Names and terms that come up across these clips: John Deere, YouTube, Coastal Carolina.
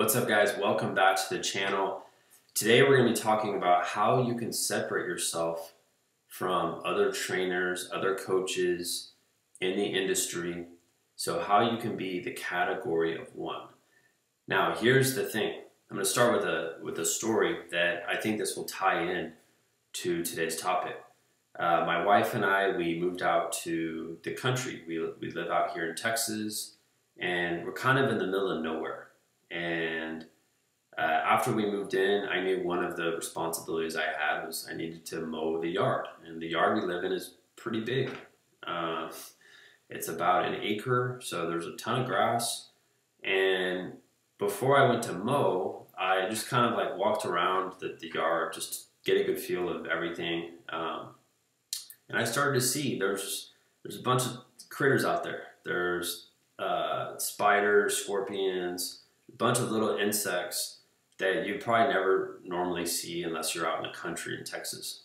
What's up, guys? Welcome back to the channel. Today we're going to be talking about how you can separate yourself from other trainers, other coaches in the industry. So how you can be the category of one. Now here's the thing. I'm going to start with a story that I think this will tie in to today's topic. My wife and I, we moved out to the country. We live out here in Texas, and we're kind of in the middle of nowhere. And after we moved in, I knew one of the responsibilities I had was I needed to mow the yard. And the yard we live in is pretty big. It's about an acre, so there's a ton of grass. And before I went to mow, I just kind of like walked around the yard, just to get a good feel of everything. And I started to see there's a bunch of critters out there. There's spiders, scorpions, bunch of little insects that you probably never normally see unless you're out in the country in Texas.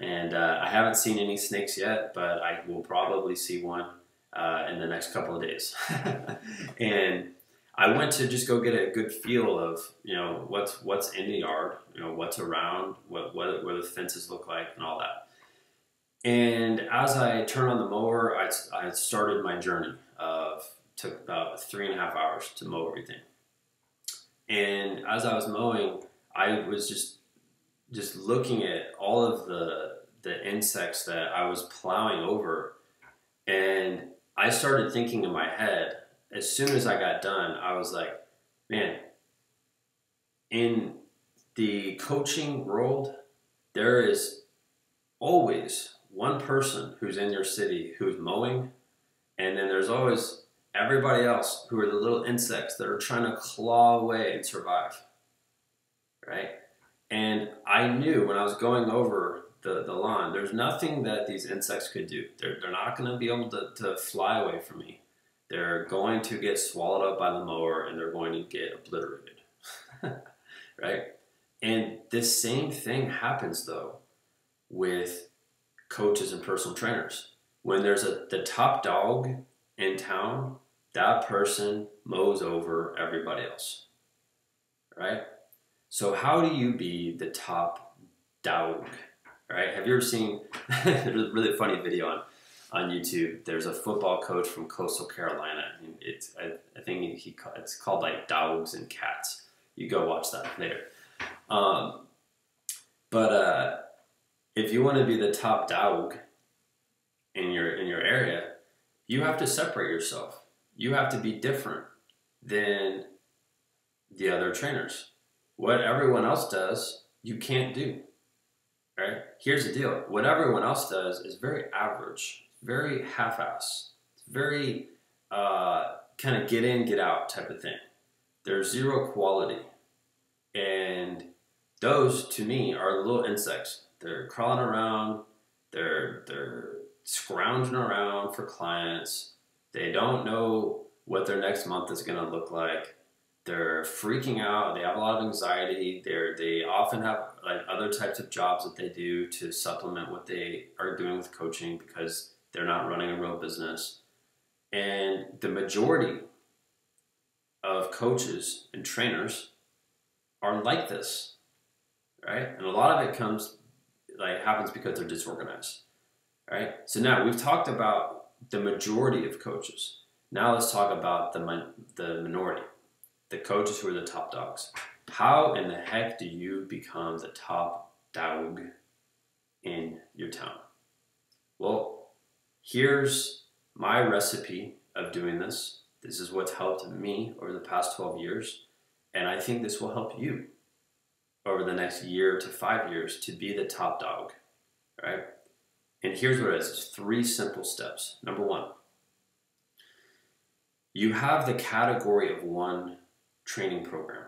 And I haven't seen any snakes yet, but I will probably see one in the next couple of days. And I went to just go get a good feel of, you know, what's in the yard, you know, what's around, what the fences look like and all that. And as I turned on the mower, I started my journey of took about 3.5 hours to mow everything. And as I was mowing, I was just looking at all of the insects that I was plowing over. And I started thinking in my head, as soon as I got done, I was like, man, in the coaching world, there is always one person who's in your city who's mowing. And then there's always everybody else who are the little insects that are trying to claw away and survive, right? And I knew when I was going over the lawn, there's nothing that these insects could do. They're not going to be able to fly away from me. They're going to get swallowed up by the mower, and they're going to get obliterated, right? And this same thing happens, though, with coaches and personal trainers. When there's the top dog in town, that person mows over everybody else, right? So how do you be the top dog, right? Have you ever seen, there's a really funny video on YouTube. There's a football coach from Coastal Carolina. And I think it's called like Dogs and Cats. You go watch that later. But if you want to be the top dog in your area, you have to separate yourself. You have to be different than the other trainers. What everyone else does, you can't do, right? Here's the deal. What everyone else does is very average, very half-ass, very kind of get in, get out type of thing. There's zero quality. And those, to me, are the little insects. They're crawling around. They're scrounging around for clients. They don't know what their next month is going to look like. They're freaking out. They have a lot of anxiety. They often have like other types of jobs that they do to supplement what they are doing with coaching because they're not running a real business. And the majority of coaches and trainers are like this, right? And a lot of it happens because they're disorganized. Right? So now we've talked about the majority of coaches. Now let's talk about the minority, the coaches who are the top dogs. How in the heck do you become the top dog in your town? Well, here's my recipe of doing this. This is what's helped me over the past 12 years. And I think this will help you over the next year to 5 years to be the top dog, right? And here's what it is. It's 3 simple steps. Number 1, you have the category of one training program,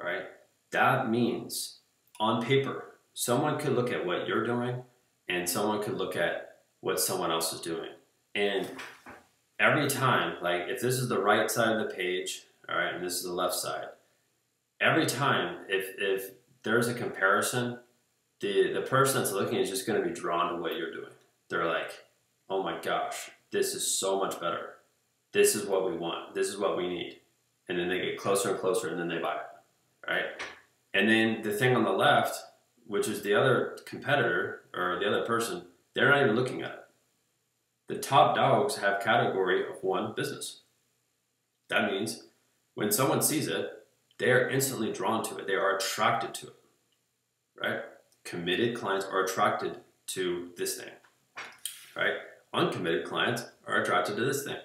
all right? That means on paper, someone could look at what you're doing and someone could look at what someone else is doing. And every time, like if this is the right side of the page, all right, and this is the left side, every time if there's a comparison, the person that's looking is just going to be drawn to what you're doing. They're like, oh my gosh, this is so much better. This is what we want. This is what we need. and then they get closer and closer, and then they buy it, right? And then the thing on the left, which is the other competitor or the other person, they're not even looking at it. The top dogs have category of one business. That means when someone sees it, they are instantly drawn to it. They are attracted to it, right? Committed clients are attracted to this thing, right? Uncommitted clients are attracted to this thing,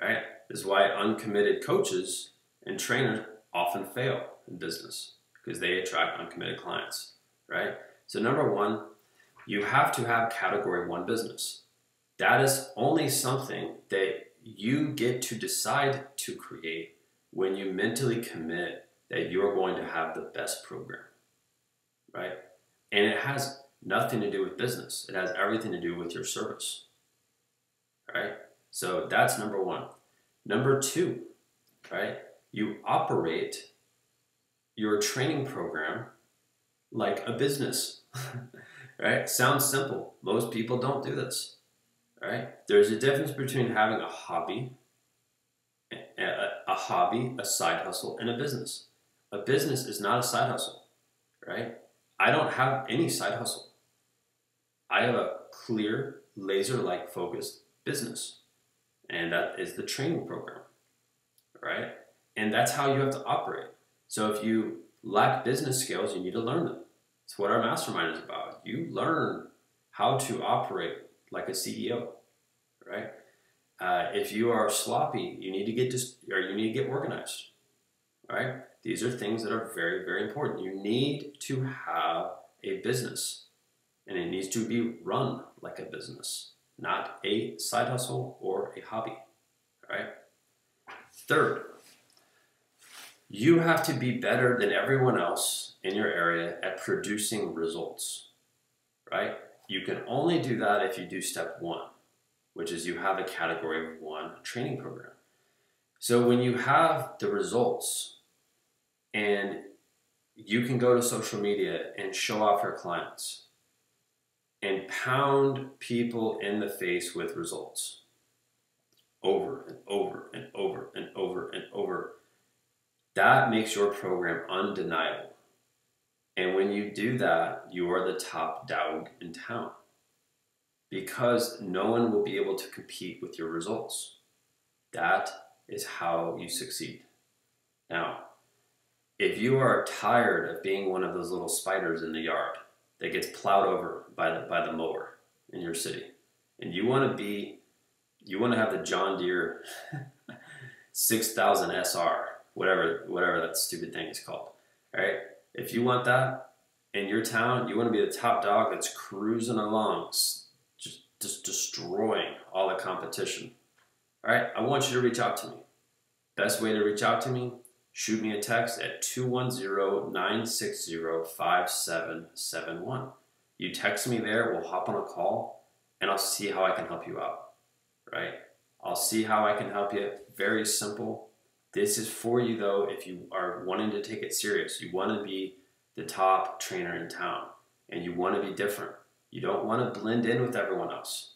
right? This is why uncommitted coaches and trainers often fail in business, because they attract uncommitted clients, right? So number one, you have to have category one business. That is only something that you get to decide to create when you mentally commit that you're going to have the best program, right? And it has nothing to do with business. It has everything to do with your service, right? So that's number one. Number two, right? You operate your training program like a business, right? Sounds simple. Most people don't do this, right? There's a difference between having a hobby, a side hustle, and a business. A business is not a side hustle, right? I don't have any side hustle. I have a clear, laser-like focused business, and that is the training program, right? And that's how you have to operate. So if you lack business skills, you need to learn them. It's what our mastermind is about. You learn how to operate like a CEO, right? If you are sloppy, you need to get organized, right? These are things that are very, very important. You need to have a business, and it needs to be run like a business, not a side hustle or a hobby, right? Third, you have to be better than everyone else in your area at producing results, right? You can only do that if you do step one, which is you have a category of one training program. So when you have the results and you can go to social media and show off your clients and pound people in the face with results over and over and over and over and over, that makes your program undeniable. And when you do that, you are the top dog in town, because no one will be able to compete with your results. That is how you succeed. Now, if you are tired of being one of those little spiders in the yard that gets plowed over by the mower in your city, and you want to have the John Deere 6000 SR, whatever that stupid thing is called, right? If you want that in your town, you want to be the top dog that's cruising along, just destroying all the competition. All right, I want you to reach out to me. Best way to reach out to me, shoot me a text at 210-960-5771. You text me there, we'll hop on a call, and I'll see how I can help you out, right? I'll see how I can help you. Very simple. This is for you though if you are wanting to take it serious. You want to be the top trainer in town, and you want to be different. You don't want to blend in with everyone else,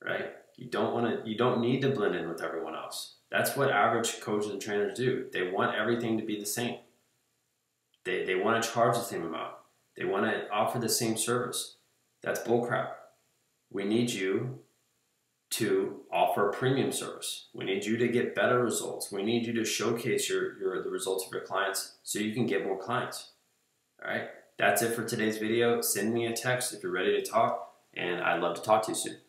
right? You don't need to blend in with everyone else. That's what average coaches and trainers do. They want everything to be the same. They want to charge the same amount. They want to offer the same service. That's bullcrap. We need you to offer premium service. We need you to get better results. We need you to showcase the results of your clients so you can get more clients, all right? That's it for today's video. Send me a text if you're ready to talk, and I'd love to talk to you soon.